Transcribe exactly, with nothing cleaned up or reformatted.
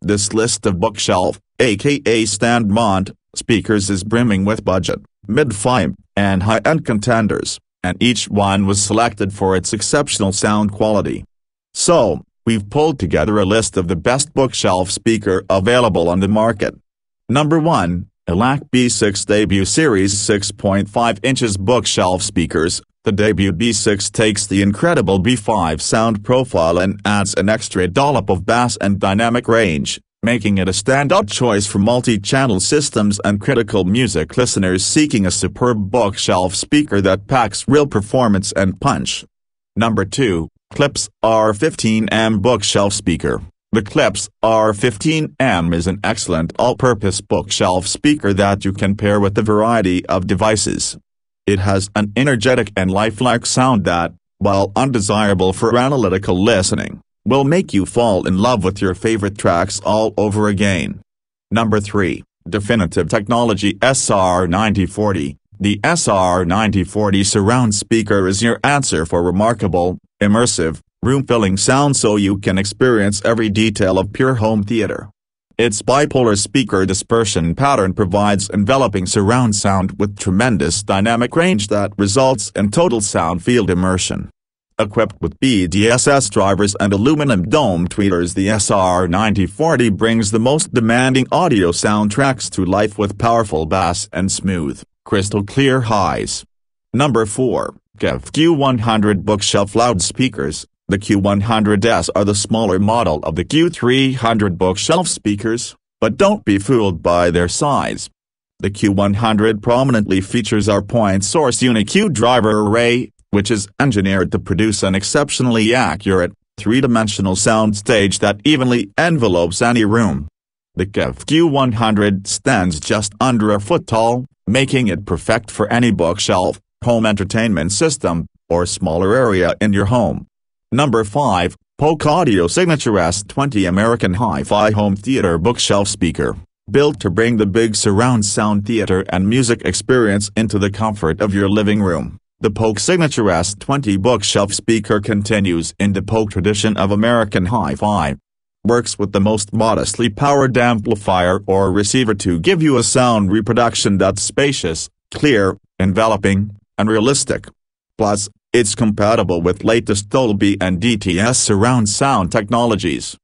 This list of bookshelf, aka stand mount, speakers is brimming with budget, mid-fi, and high-end contenders, and each one was selected for its exceptional sound quality. So, we've pulled together a list of the best bookshelf speaker available on the market. Number one. Elac B six Debut Series six point five inches Bookshelf Speakers. The Debut B six takes the incredible B five sound profile and adds an extra dollop of bass and dynamic range, making it a standout choice for multi-channel systems and critical music listeners seeking a superb bookshelf speaker that packs real performance and punch. Number two. Klipsch R fifteen M Bookshelf Speaker. The Klipsch R fifteen M is an excellent all-purpose bookshelf speaker that you can pair with a variety of devices. It has an energetic and lifelike sound that, while undesirable for analytical listening, will make you fall in love with your favorite tracks all over again. Number three. Definitive Technology S R ninety forty. The S R ninety forty surround speaker is your answer for remarkable, immersive, room-filling sound so you can experience every detail of pure home theater. Its bipolar speaker dispersion pattern provides enveloping surround sound with tremendous dynamic range that results in total sound field immersion. Equipped with B D S S drivers and aluminum dome tweeters, the S R ninety forty brings the most demanding audio soundtracks to life with powerful bass and smooth, crystal-clear highs. Number four. KEF Q one hundred Bookshelf Loudspeakers. The Q one hundreds are the smaller model of the Q three hundred bookshelf speakers, but don't be fooled by their size. The Q one hundred prominently features our point-source UniQ driver array, which is engineered to produce an exceptionally accurate, three-dimensional soundstage that evenly envelopes any room. The KEF Q one hundred stands just under a foot tall, making it perfect for any bookshelf, home entertainment system, or smaller area in your home. Number five. Polk Audio Signature S twenty American HiFi Home Theater Bookshelf Speaker, built to bring the big surround sound theater and music experience into the comfort of your living room. The Polk Signature S twenty Bookshelf Speaker continues in the Polk tradition of American HiFi. Works with the most modestly powered amplifier or receiver to give you a sound reproduction that's spacious, clear, enveloping, and realistic. Plus, it's compatible with latest Dolby and D T S surround sound technologies.